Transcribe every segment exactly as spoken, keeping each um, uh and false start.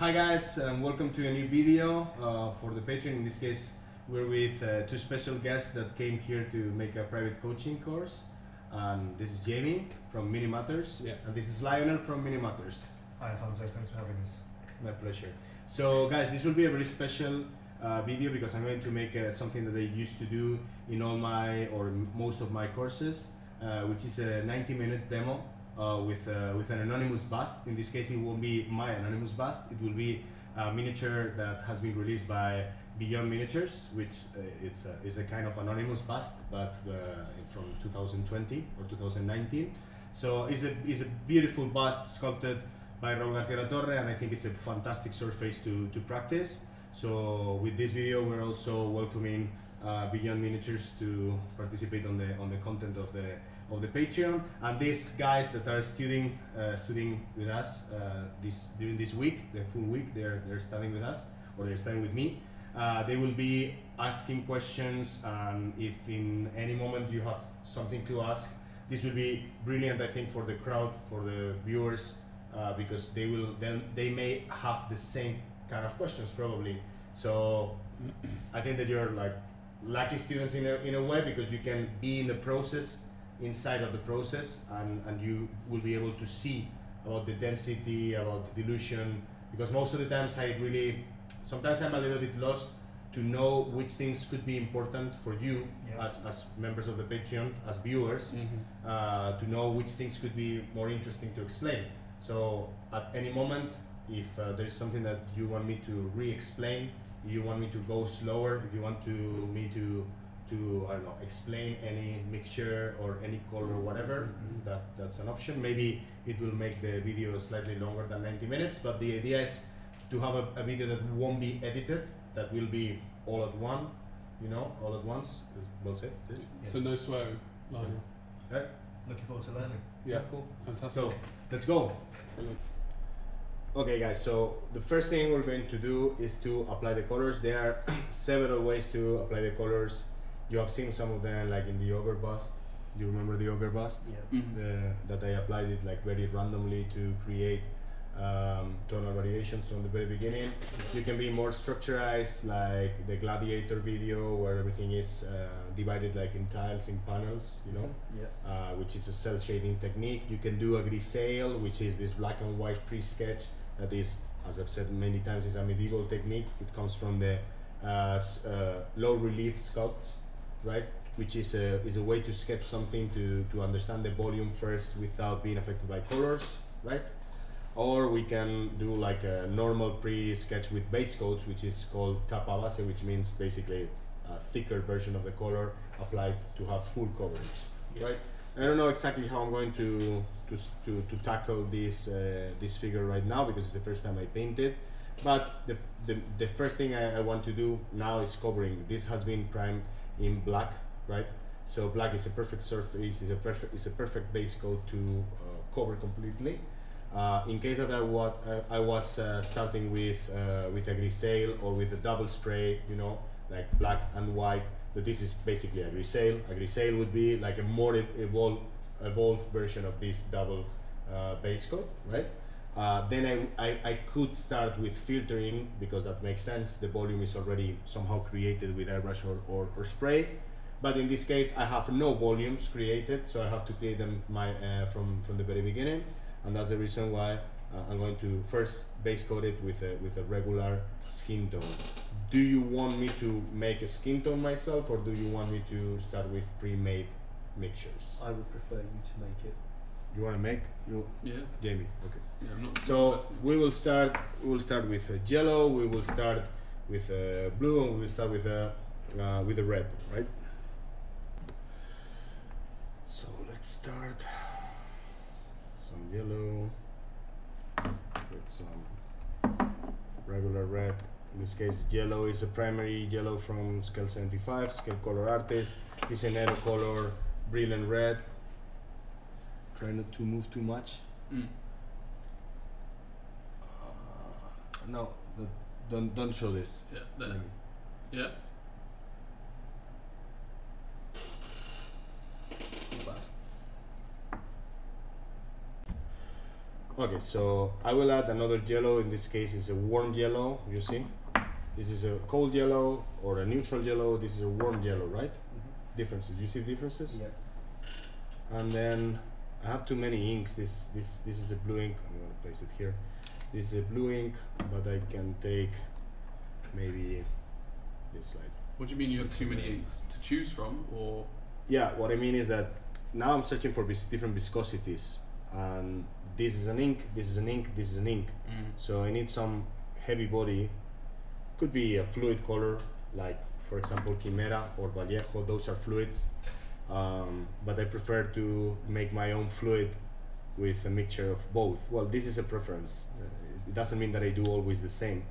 Hi guys, and welcome to a new video uh, for the Patreon. In this case, we're with uh, two special guests that came here to make a private coaching course. Um, this is Jamie from Mini Matters, yeah. And this is Lionel from Mini Matters. Hi Alfonso, thanks for having us. My pleasure. So guys, this will be a very special uh, video because I'm going to make uh, something that I used to do in all my, or most of my courses, uh, which is a ninety minute demo. Uh, with, uh, with an anonymous bust. In this case, it won't be my anonymous bust. It will be a miniature that has been released by Beyond Miniatures, which uh, it's a, is a kind of anonymous bust, but uh, from two thousand twenty or two thousand nineteen. So it's a, it's a beautiful bust sculpted by Rob García La Torre, and I think it's a fantastic surface to, to practice. So with this video, we're also welcoming uh, Beyond Miniatures to participate on the, on the content of the of the Patreon, and these guys that are studying, uh, studying with us uh, this during this week, the full week, they're they're studying with us, or they're studying with me. Uh, they will be asking questions, and if in any moment you have something to ask, this will be brilliant, I think, for the crowd, for the viewers, uh, because they will then they may have the same kind of questions probably. So I think that you're like lucky students in a in a way, because you can be in the process. Inside of the process, and, and you will be able to see about the density, about the dilution, because most of the times I really, sometimes I'm a little bit lost to know which things could be important for you, yeah. as, as members of the Patreon, as viewers, mm-hmm. uh, to know which things could be more interesting to explain. So at any moment, if uh, there's something that you want me to re-explain, you want me to go slower, if you want to me to to, I don't know, explain any mixture or any color or whatever, mm-hmm. that, that's an option. Maybe it will make the video slightly longer than ninety minutes, but the idea is to have a, a video that won't be edited, that will be all at one, you know, all at once, is well said. Yes. So no swearing, Lionel. Right? Looking forward to learning. Yeah, yeah, cool. Fantastic. So, let's go. Brilliant. Okay guys, so the first thing we're going to do is to apply the colors. There are several ways to apply the colors. You have seen some of them, like in the Ogre Bust. You remember the Ogre Bust? Yeah. Mm-hmm. the, that I applied it like very randomly to create um, tonal variations from the very beginning. You can be more structurized, like the Gladiator video, where everything is uh, divided like in tiles, in panels, you know? Yeah. Uh, which is a cell shading technique. You can do a grisaille, which is this black and white pre-sketch that is, as I've said many times, is a medieval technique. It comes from the uh, uh, low relief sculpts. Right, which is a is a way to sketch something to to understand the volume first without being affected by colors, right? Or we can do like a normal pre-sketch with base coats, which is called capa base, which means basically a thicker version of the color applied to have full coverage, yeah. Right? I don't know exactly how I'm going to to to, to tackle this uh, this figure right now, because it's the first time I painted. But the the, the first thing I, I want to do now is covering. This has been primed in black, right? So black is a perfect surface, is a perfect is a perfect base coat to uh, cover completely. Uh, in case that I was uh, I was uh, starting with uh, with a grisaille or with a double spray, you know, like black and white. But this is basically a grisaille. A grisaille would be like a more evolved evolved version of this double uh, base coat, right? Uh, then I, I, I could start with filtering, because that makes sense. The volume is already somehow created with airbrush or, or, or spray. But in this case, I have no volumes created, so I have to create them my, uh, from, from the very beginning. And that's the reason why uh, I'm going to first base coat it with a, with a regular skin tone. Do you want me to make a skin tone myself, or do you want me to start with pre-made mixtures? I would prefer you to make it. You want to make? You, yeah. Jamie, okay. Yeah, I'm not so we will start. We will start with a yellow. We will start with a blue, and we will start with a uh, with a red, right? So let's start some yellow with some regular red. In this case, yellow is a primary yellow from Scale seventy-five, Scale Color Artist. It's an aero color, brilliant red. Try not to move too much. Mm. Uh, no, the, don't don't show this. Yeah, there. Maybe. Yeah. Not bad. Okay, so I will add another yellow. In this case it's a warm yellow, you see. This is a cold yellow or a neutral yellow. This is a warm yellow, right? Mm-hmm. Differences. You see differences? Yeah. And then I have too many inks. This this this is a blue ink. I'm gonna place it here. This is a blue ink, but I can take maybe this slide. What do you mean you have too many inks to choose from, or? Yeah. What I mean is that now I'm searching for vis different viscosities, and this is an ink. This is an ink. This is an ink. Mm. So I need some heavy body. Could be a fluid color, like for example Chimera or Vallejo. Those are fluids, um, but I prefer to make my own fluid with a mixture of both. Well, this is a preference. It doesn't mean that I do always the same.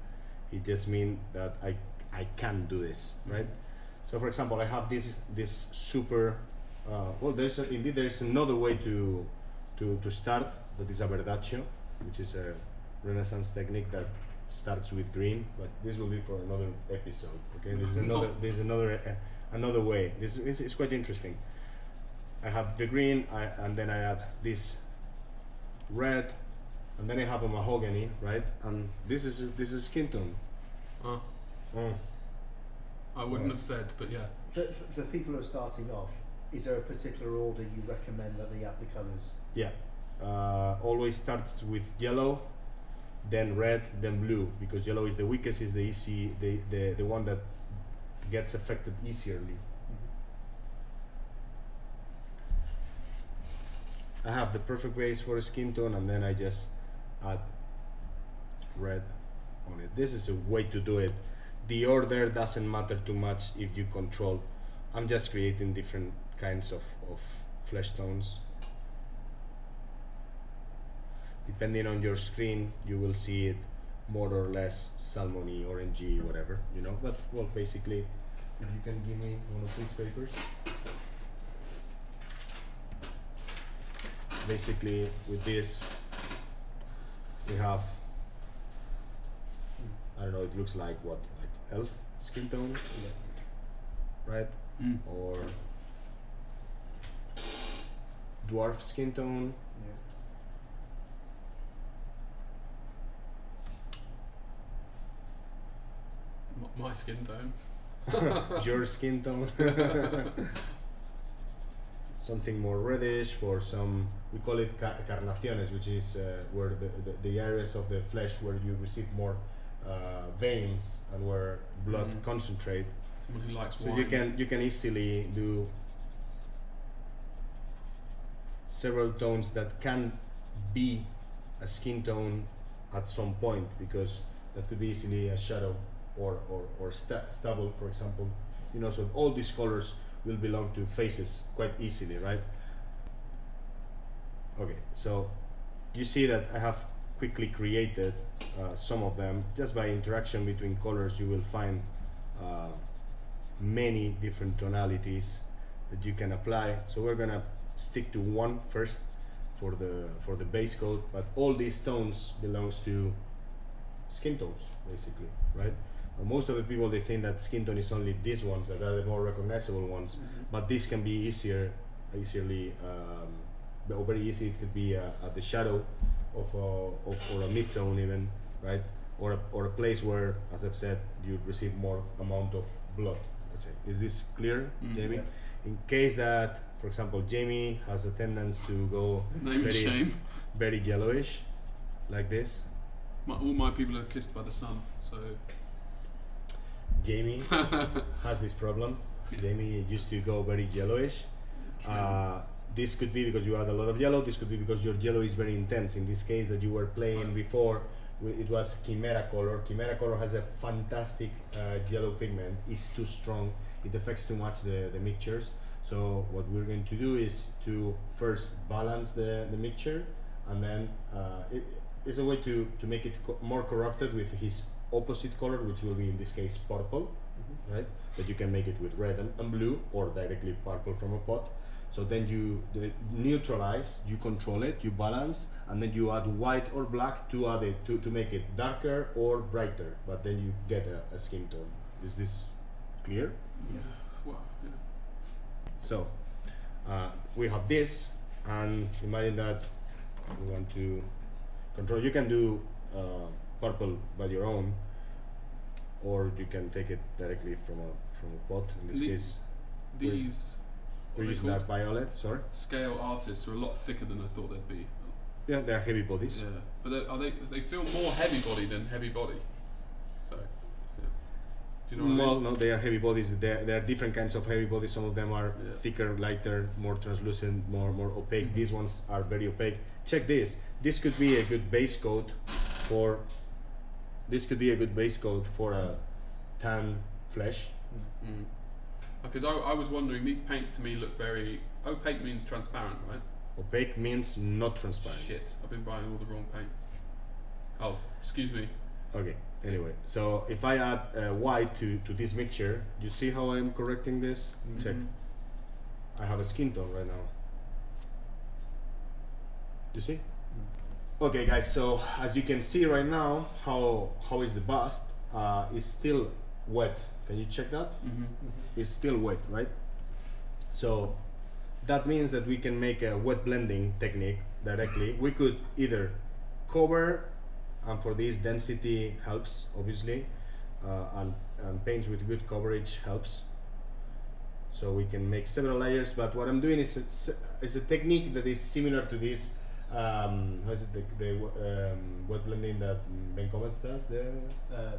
It just means that I I can do this, right? So for example, I have this this super. Uh, well, there's a, indeed there's another way to to to start. That is a Verdaccio, which is a Renaissance technique that starts with green, but this will be for another episode. Okay, this is another. There's another uh, another way. This is it's quite interesting. I have the green, I, and then I add this red, and then I have a mahogany, right? And this is this is skin tone. Uh, mm. I wouldn't right. have said, but yeah. For, for people who are starting off, is there a particular order you recommend that they add the colors? Yeah, uh, always starts with yellow, then red, then blue, because yellow is the weakest, is the easy, the, the, the one that gets affected easily. Mm-hmm. I have the perfect base for a skin tone, and then I just add red on it. This is a way to do it. The order doesn't matter too much if you control. I'm just creating different kinds of, of flesh tones. Depending on your screen, you will see it more or less salmony, orangey, whatever, you know. But, well, basically, if you can give me one of these papers. Basically, with this, we have, I don't know, it looks like what, like elf skin tone, right? Mm. Or dwarf skin tone. Yeah. My skin tone. Your skin tone. Something more reddish for some, we call it car carnaciones, which is uh, where the, the, the areas of the flesh where you receive more uh, veins and where blood mm. concentrate. Someone who likes so wine. You can, you can easily do several tones that can be a skin tone at some point, because that could be easily a shadow. or, or, or st stubble, for example, you know, so all these colors will belong to faces quite easily, right? Okay, so you see that I have quickly created uh, some of them. Just by interaction between colors, you will find uh, many different tonalities that you can apply. So we're gonna stick to one first for the, for the base coat, but all these tones belongs to skin tones, basically, right? Most of the people, they think that skin tone is only these ones that are the more recognizable ones, mm-hmm. but this can be easier, easily, um, or very easy. It could be uh, at the shadow of, a, of or a mid-tone even, right? Or a, or a place where, as I've said, you receive more amount of blood, let's say. Is this clear, mm-hmm. Jamie? Yeah. In case that, for example, Jamie has a tendency to go Name very, shame. very yellowish, like this. My, all my people are kissed by the sun, so... Jamie has this problem. Yeah. Jamie used to go very yellowish. Uh, this could be because you had a lot of yellow. This could be because your yellow is very intense. In this case that you were playing right. before, it was Chimera Color. Chimera Color has a fantastic uh, yellow pigment. It's too strong. It affects too much the, the mixtures. So what we're going to do is to first balance the, the mixture, and then uh, it, it's a way to, to make it co more corrupted with his opposite color, which will be in this case purple, mm-hmm. right? But you can make it with red and, and blue, or directly purple from a pot. So then you the neutralize, you control it, you balance, and then you add white or black to add it to, to make it darker or brighter. But then you get a, a skin tone. Is this clear? Yeah. Wow. Yeah. So uh, we have this, and imagine that we want to control. You can do uh, purple by your own, or you can take it directly from a from a pot. In this the, case, these we're, we're using that violet. Sorry, scale artists are a lot thicker than I thought they'd be. Yeah, they're heavy bodies. Yeah, but are they they feel more heavy body than heavy body. So, so do you know what well, I mean? No, they are heavy bodies. There there are different kinds of heavy bodies. Some of them are yeah. thicker, lighter, more translucent, more more opaque. Mm-hmm. These ones are very opaque. Check this. This could be a good base coat for. This could be a good base coat for a tan flesh. Mm-hmm. Because I, I was wondering, these paints to me look very opaque. Means transparent, right? Opaque means not transparent. Shit, I've been buying all the wrong paints. Oh, excuse me. Okay, anyway, so if I add uh, white to, to this mixture, you see how I'm correcting this? Mm-hmm. Check. I have a skin tone right now. You see? Mm. Okay guys, so as you can see right now, how how is the bust? Uh, it's still wet. Can you check that? Mm-hmm. Mm-hmm. It's still wet, right? So that means that we can make a wet blending technique directly. We could either cover, and for this density helps, obviously, uh, and, and paints with good coverage helps. So we can make several layers, but what I'm doing is it's, it's a technique that is similar to this, um, how is it, the, the um, wet blending that Ben Combers does? The uh,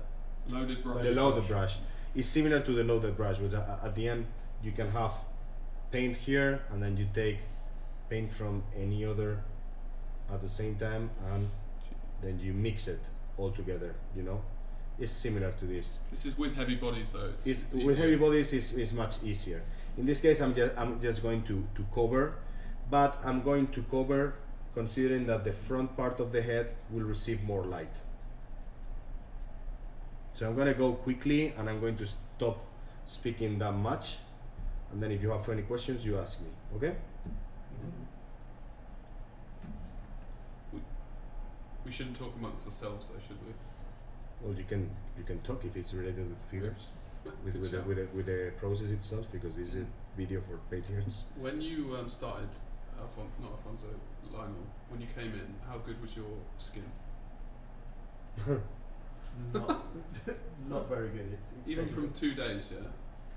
loaded brush. The loaded brush. It's similar to the loaded brush, which at the end you can have paint here, and then you take paint from any other at the same time, and then you mix it all together, you know? It's similar to this. This is with heavy bodies though. It's, it's, it's with easier. Heavy bodies is, is much easier. In this case, I'm just, I'm just going to, to cover, but I'm going to cover considering that the front part of the head will receive more light. So I'm gonna go quickly, and I'm going to stop speaking that much. And then if you have any questions, you ask me, okay? We, we shouldn't talk amongst ourselves though, should we? Well, you can you can talk if it's related with figures, with, with, the, with, the, with the process itself, because this is a video for Patreons. When you um, started, Alfonso, not Alfonso, Lionel, when you came in, how good was your skin? not, not very good. It's, it's Even dangerous. From two days, yeah?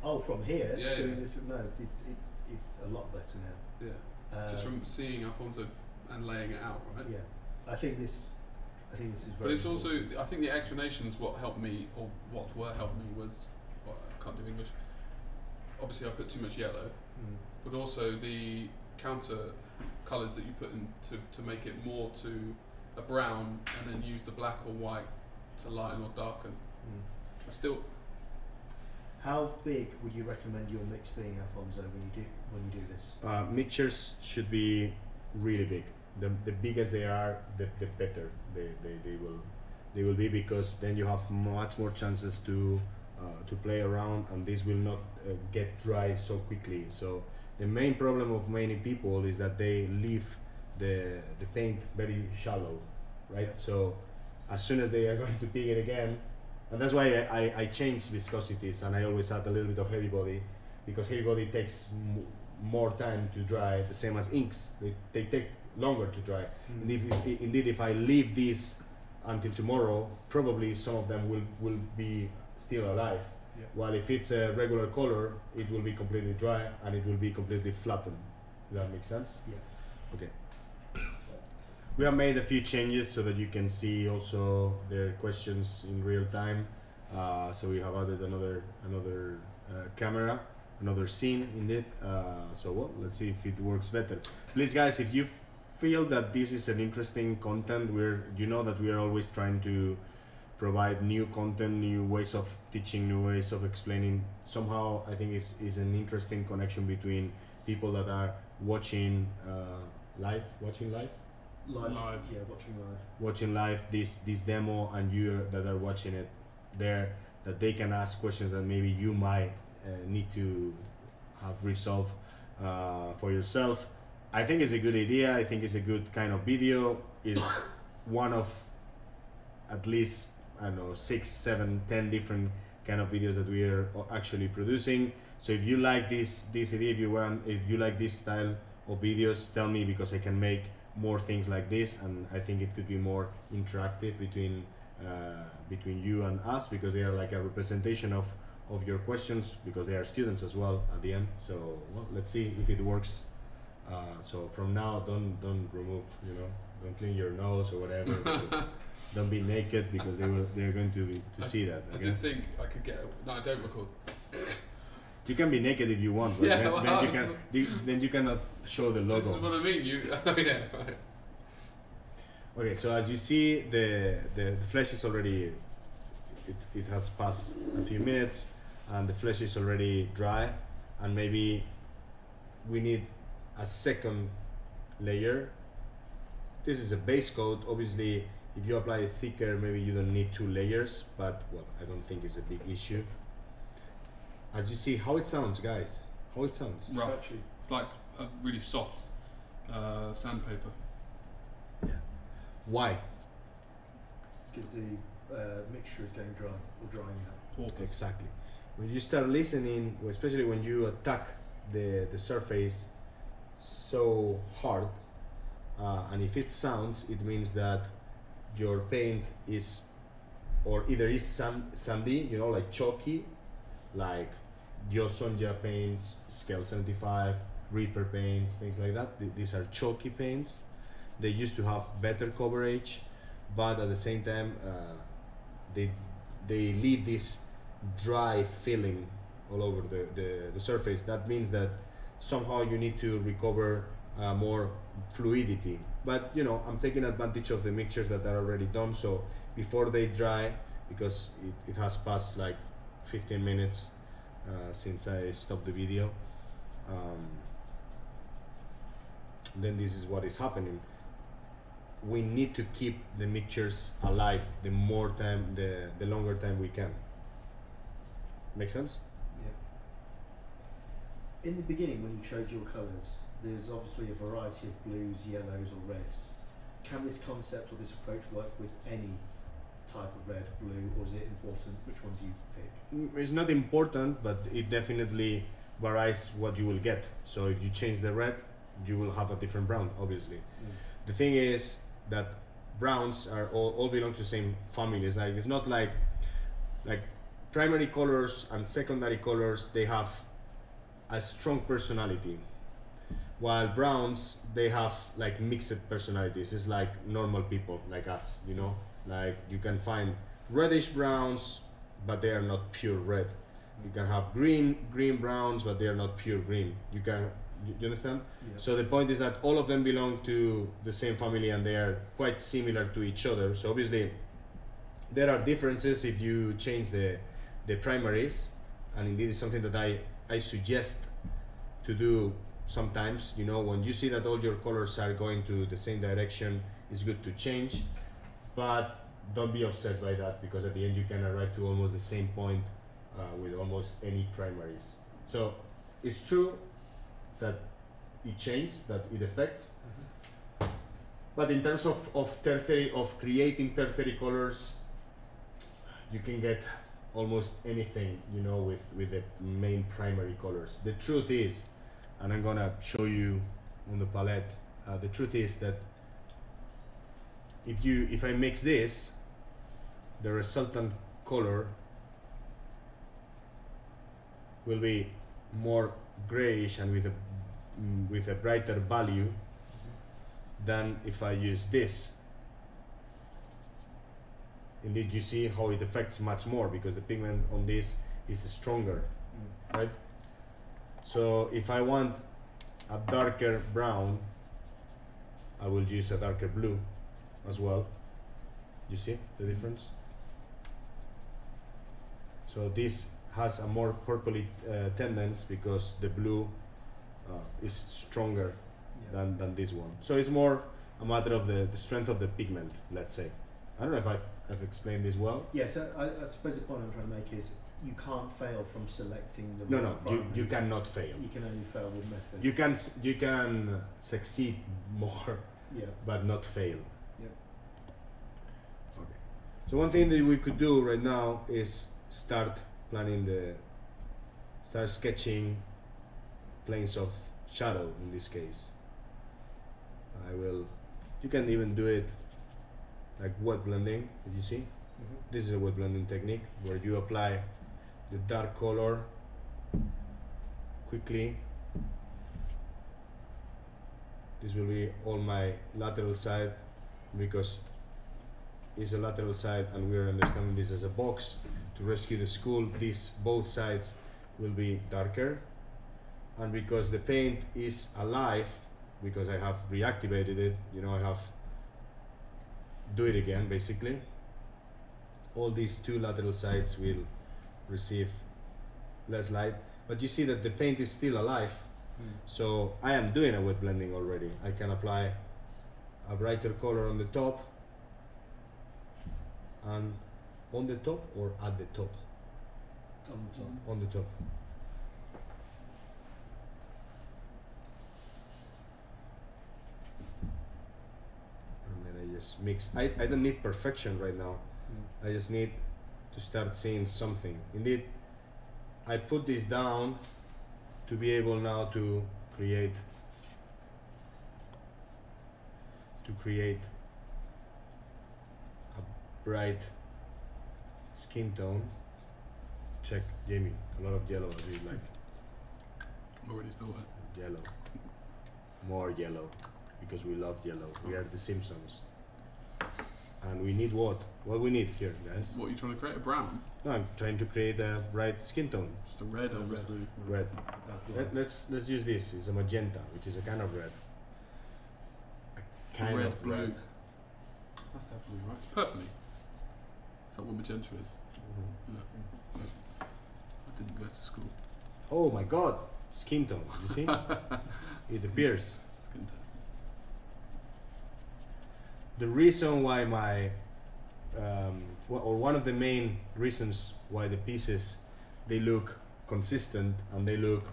Oh, from here, yeah, doing yeah. this, no, it, it, it's a lot better now. Yeah, um, just from seeing Alfonso and laying it out, right? Yeah, I think this, I think this is very But it's important. Also, I think the explanations what helped me, or what were helped me was, well, I can't do English, obviously I put too much yellow, mm. but also the counter colours that you put in to, to make it more to a brown, and then use the black or white to lighten or darken. Mm. I still... How big would you recommend your mix being, Alfonso, when you do when you do this? Uh, mixtures should be really big. The the biggest they are, the, the better they, they, they will they will be, because then you have much more chances to uh, to play around, and this will not uh, get dry so quickly. So the main problem of many people is that they leave the the paint very shallow, right? Yeah. So as soon as they are going to pick it again. And that's why I, I, I change viscosities, and I always add a little bit of heavy body, because heavy body takes m more time to dry, the same as inks. They, they take longer to dry. Mm. And if, if, indeed, if I leave this until tomorrow, probably some of them will, will be still alive. Yeah. While if it's a regular color, it will be completely dry, and it will be completely flattened. Does that make sense? Yeah. Okay. We have made a few changes so that you can see also their questions in real time. Uh, so we have added another another uh, camera, another scene in it. Uh, so well, let's see if it works better. Please, guys, if you feel that this is an interesting content, we're you know that we are always trying to provide new content, new ways of teaching, new ways of explaining. Somehow, I think it's is an interesting connection between people that are watching uh, live, watching live. Live. live, yeah, watching live. Watching live this this demo, and you that are watching it there, that they can ask questions that maybe you might uh, need to have resolved uh, for yourself. I think it's a good idea. I think it's a good kind of video. It's one of at least I don't know six, seven, ten different kind of videos that we are actually producing. So if you like this this idea, if you want, if you like this style of videos, tell me, because I can make more things like this, and I think it could be more interactive between uh, between you and us, because they are like a representation of of your questions, because they are students as well at the end. So well, let's see if it works. Uh, so from now, don't don't remove, you know, don't clean your nose or whatever. Don't be naked, because they will they're going to be, to I, see that. Okay? I did think I could get. No, I don't record. You can be naked if you want, but yeah, then, well, then you can you, then you cannot show the logo. This is what I mean. You, oh yeah. Right. Okay, so as you see, the the, the flesh is already. It, it has passed a few minutes, and the flesh is already dry, and maybe we need a second layer. This is a base coat. Obviously, if you apply it thicker, maybe you don't need two layers, but well, I don't think it's a big issue. As you see, how it sounds, guys. How it sounds. Rough. It's like a really soft uh, sandpaper. Yeah. Why? Because the uh, mixture is going dry or drying out. Awesome. Exactly. When you start listening, especially when you attack the the surface so hard, uh, and if it sounds, it means that your paint is, or either is sand, sandy, you know, like chalky, like Jo Sonja paints, Scale seventy-five, Reaper paints, things like that. Th these are chalky paints. They used to have better coverage, but at the same time, uh, they they leave this dry feeling all over the, the, the surface. That means that somehow you need to recover uh, more fluidity. But you know, I'm taking advantage of the mixtures that are already done, so before they dry, because it, it has passed like fifteen minutes uh, since I stopped the video, um, then this is what is happening. We need to keep the mixtures alive the more time, the, the longer time we can. Make sense? Yeah. In the beginning, when you chose your colours, there's obviously a variety of blues, yellows or reds. Can this concept or this approach work with any type of red, blue, or is it important which ones you pick? It's not important, but it definitely varies what you will get. So if you change the red, you will have a different brown, obviously. Mm. The thing is that browns are all, all belong to the same families. Like, it's not like like primary colors and secondary colors, they have a strong personality, while browns, they have like mixed personalities. It's like normal people like us, you know. Like, you can find reddish browns, but they are not pure red. You can have green green browns, but they are not pure green. You can, you understand? Yeah. So the point is that all of them belong to the same family, and they are quite similar to each other. So obviously there are differences if you change the the primaries, and indeed it's something that I I suggest to do sometimes. You know, when you see that all your colors are going to the same direction, it's good to change. But don't be obsessed by that, because at the end you can arrive to almost the same point uh, with almost any primaries. So it's true that it changes, that it affects. Mm-hmm. But in terms of, of tertiary, of creating tertiary colors, you can get almost anything, you know, with, with the main primary colors. The truth is, and I'm gonna show you on the palette, uh, the truth is that If you, if I mix this, the resultant color will be more grayish and with a with a brighter value than if I use this. Indeed, you see how it affects much more, because the pigment on this is stronger, mm. right? So if I want a darker brown, I will use a darker blue as well. You see the difference? So this has a more purpley uh, tendency, because the blue uh, is stronger yeah. than, than this one. So it's more a matter of the, the strength of the pigment, let's say. I don't know if I, I've explained this well. Yes, yeah, so I, I suppose the point I'm trying to make is you can't fail from selecting the No, no, you, you cannot fail. You can only fail with method. You can, you can succeed more, yeah. but not fail. So one thing that we could do right now is start planning the, start sketching planes of shadow in this case. I will You can even do it like wet blending, if you see. Mm-hmm. This is a wet blending technique where you apply the dark color quickly. This will be on my lateral side because it's a lateral side and we are understanding this as a box. To rescue the skull, these both sides will be darker. And because the paint is alive, because I have reactivated it, you know, I have do it again basically. All these two lateral sides will receive less light, but you see that the paint is still alive. Mm. So I am doing a wet blending already. I can apply a brighter color on the top and on the top or at the top. On the top. On the top. Mix. I, I don't need perfection right now. Mm. I just need to start seeing something. Indeed, I put this down to be able now to create to create a bright skin tone. Check, Jamie, a lot of yellow as you like. I already saw that. Yellow. More yellow. Because we love yellow. We are the Simpsons. And we need what? What we need here, guys? What, you trying to create a brown? No, I'm trying to create a bright skin tone. Just a red, obviously. Red. Let, let's let's use this. It's a magenta, which is a kind of red. A kind red, of blue. Red. That's that blue, right? It's purpley. Is that what magenta is? Mm-hmm. Yeah. I didn't go to school. Oh my God! Skin tone. You see? It appears. Skin tone. The reason why my, um, or one of the main reasons why the pieces, they look consistent and they look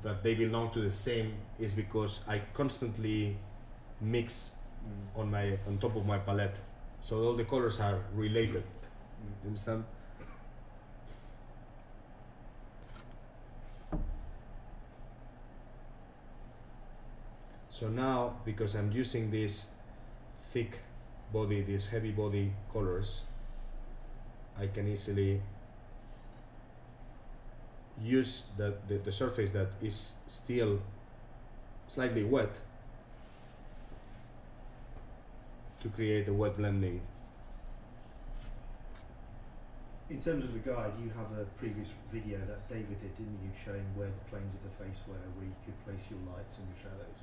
that they belong to the same is because I constantly mix mm. on my on top of my palette. So all the colors are related, mm. you understand? So now, because I'm using this thick body, these heavy body colors, I can easily use the, the, the surface that is still slightly wet to create a wet blending. In terms of the guide, you have a previous video that David did, didn't you, showing where the planes of the face were, where you could place your lights and your shadows?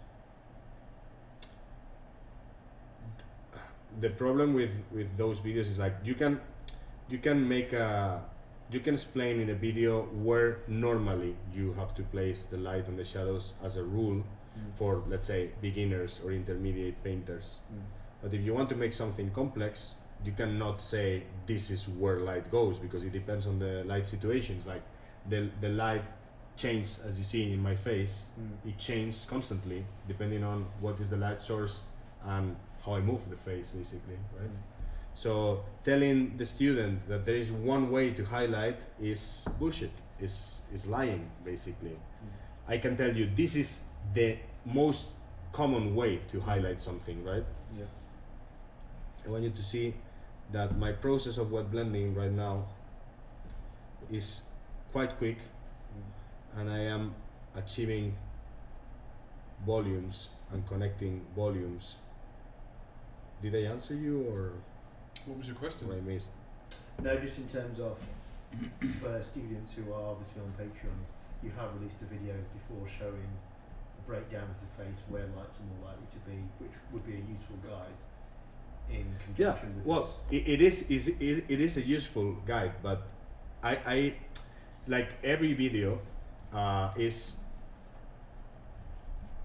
The problem with with those videos is like you can you can make a you can explain in a video where normally you have to place the light and the shadows as a rule mm. for, let's say, beginners or intermediate painters. Mm. But if you want to make something complex, you cannot say this is where light goes, because it depends on the light situations. Like the the light changes, as you see in my face. Mm. It changes constantly depending on what is the light source and how I move the face, basically, right? Mm. So telling the student that there is one way to highlight is bullshit, is is lying, basically. Mm. I can tell you this is the most common way to highlight something, right? Yeah. I want you to see that my process of wet blending right now is quite quick, mm. and I am achieving volumes and connecting volumes. Did I answer you, or what was your question? I missed. No, just in terms of for students who are obviously on Patreon, you have released a video before showing the breakdown of the face, where lights are more likely to be, which would be a useful guide in conjunction yeah, with well, this. Well, it is is it, it is a useful guide, but I I like every video uh, is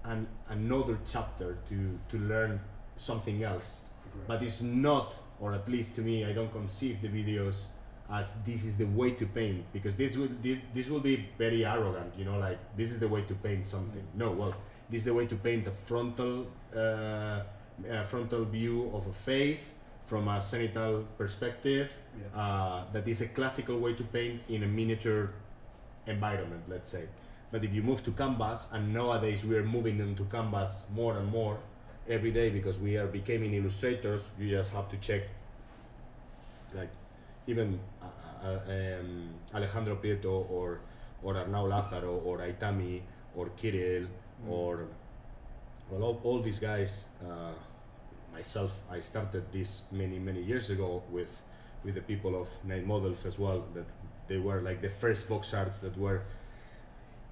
an another chapter to to learn something else, but it's not, or at least to me, I don't conceive the videos as this is the way to paint, because this will this will be very arrogant, you know, like this is the way to paint something. No, well, this is the way to paint a frontal uh, uh, frontal view of a face from a zenithal perspective. Yeah. Uh, that is a classical way to paint in a miniature environment, let's say. But if you move to canvas, and nowadays we are moving into canvas more and more. every day because we are becoming illustrators. You just have to check, like, even uh, uh, um, Alejandro Prieto or or Arnau Lázaro or Aitami or Kirill mm. or well, all, all these guys. Uh, myself, I started this many many years ago with with the people of Nine Models as well. That they were like the first box arts that were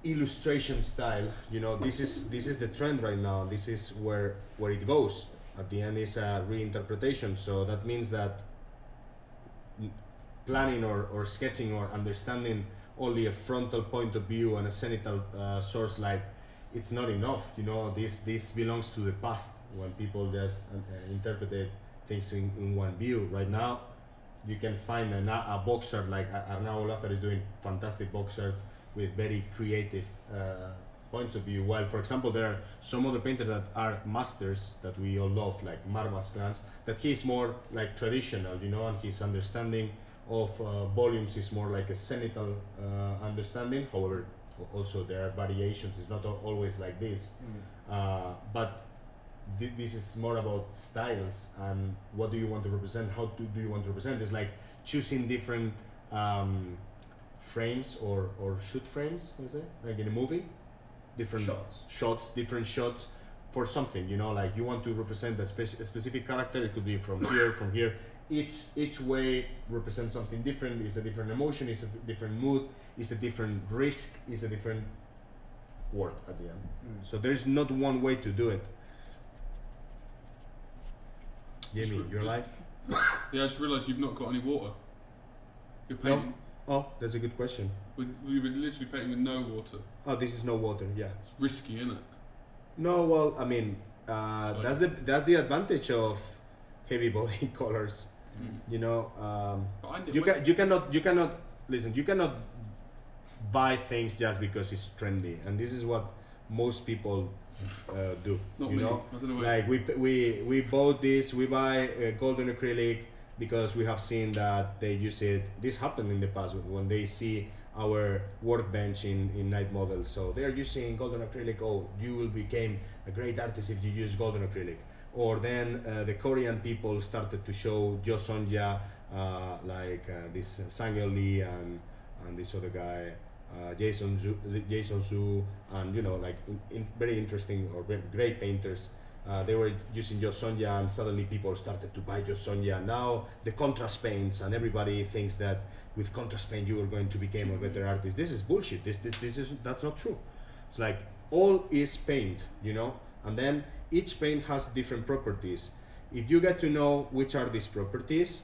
illustration style. You know, this is this is the trend right now. This is where where it goes. At the end, is a reinterpretation. So that means that planning or, or sketching or understanding only a frontal point of view and a zenithal uh, source light, it's not enough. You know, this this belongs to the past when people just uh, interpreted things in, in one view. Right now, you can find a, a box art like Arnau Lafer is doing fantastic box arts with very creative uh, points of view. Well, for example, there are some other painters that are masters that we all love, like Marmas Clans, that he's more like traditional, you know, and his understanding of uh, volumes is more like a zenithal uh, understanding. However, also there are variations. It's not always like this, mm. uh, but th this is more about styles and what do you want to represent? How do, do you want to represent? It's like choosing different um, frames or, or shoot frames, what is it? Like in a movie, different shots. shots, different shots for something, you know, like you want to represent a, speci a specific character. It could be from here, from here. Each, each way represents something different. It's a different emotion, it's a different mood, it's a different risk, it's a different word at the end. Mm. So there's not one way to do it. Jamie, you're alive? Yeah, I just realised you've not got any water. You're painting. No. Oh, that's a good question. We we were literally painting with no water. Oh, this is no water. Yeah, it's risky, isn't it? No, well, I mean, uh, that's the that's the advantage of heavy body colors. Mm. You know, um, you can you cannot you cannot listen. You cannot buy things just because it's trendy, and this is what most people uh, do. Not you me. know, I don't know like we we we bought this. We buy uh, golden acrylic. Because we have seen that they use it. This happened in the past when they see our workbench in, in Night Models. So they're using golden acrylic. Oh, you will become a great artist if you use golden acrylic. Or then uh, the Korean people started to show Jo Sonja, uh, like uh, this Sang Yeol Lee and, and this other guy, uh, Jason Zhu, Jason Zhu, and you know, like in, in very interesting or very great painters. Uh, they were using Jo Sonja, and suddenly people started to buy Jo Sonja. Now the contrast paints, and everybody thinks that with contrast paint you are going to become a better artist. This is bullshit. This this this is that's not true. It's like all is paint, you know. And then each paint has different properties. If you get to know which are these properties,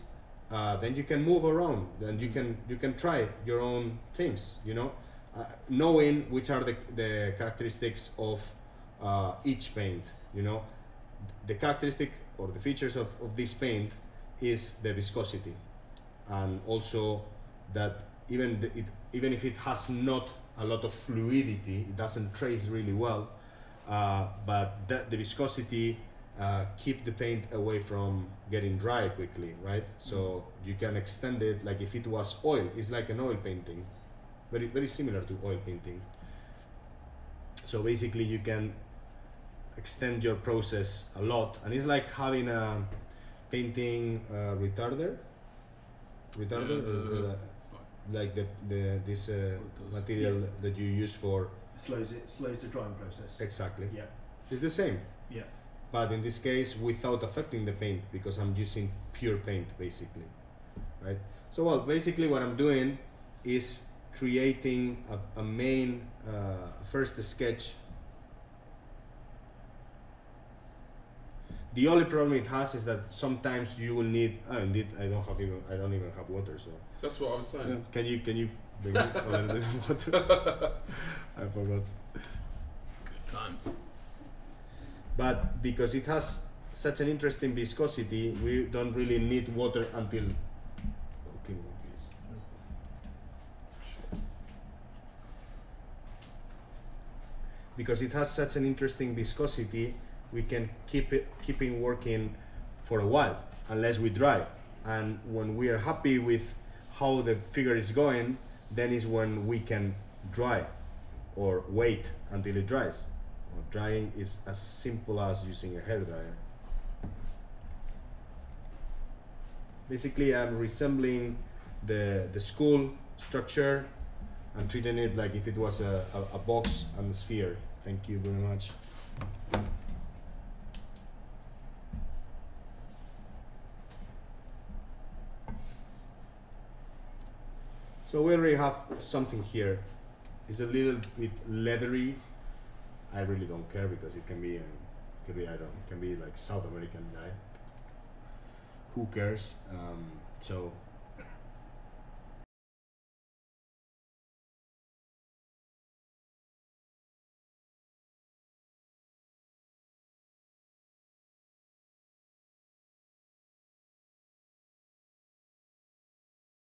uh, then you can move around. Then you can you can try your own things, you know. Uh, knowing which are the the characteristics of uh, each paint. You know, the characteristic or the features of, of this paint is the viscosity, and also that even the, it even if it has not a lot of fluidity, it doesn't trace really well, uh, but that the viscosity uh, keep the paint away from getting dry quickly, right? So you can extend it like if it was oil. It's like an oil painting, very very similar to oil painting. So basically you can extend your process a lot, and it's like having a painting uh, retarder, retarder, yeah, uh, uh, like the the this uh, material yeah. that you use for it slows it slows the drying process. Exactly. Yeah, it's the same. Yeah, but in this case, without affecting the paint, because I'm using pure paint basically, right? So well, basically what I'm doing is creating a, a main uh, first sketch. The only problem it has is that sometimes you will need. Oh, indeed, I don't have even. I don't even have water. So that's what I was saying. Can you can you bring me a little bit of water? I forgot. Good times. But because it has such an interesting viscosity, we don't really need water until. Okay. Because it has such an interesting viscosity. We can keep it keeping working for a while unless we dry, and when we are happy with how the figure is going, then is when we can dry or wait until it dries. Drying is as simple as using a hairdryer. Basically, I'm resembling the, the school structure. I'm treating it like if it was a, a, a box and a sphere. Thank you very much. So we already have something here. It's a little bit leathery. I really don't care because it can be, um, can be I don't, it can be like South American guy. Who cares? Um, so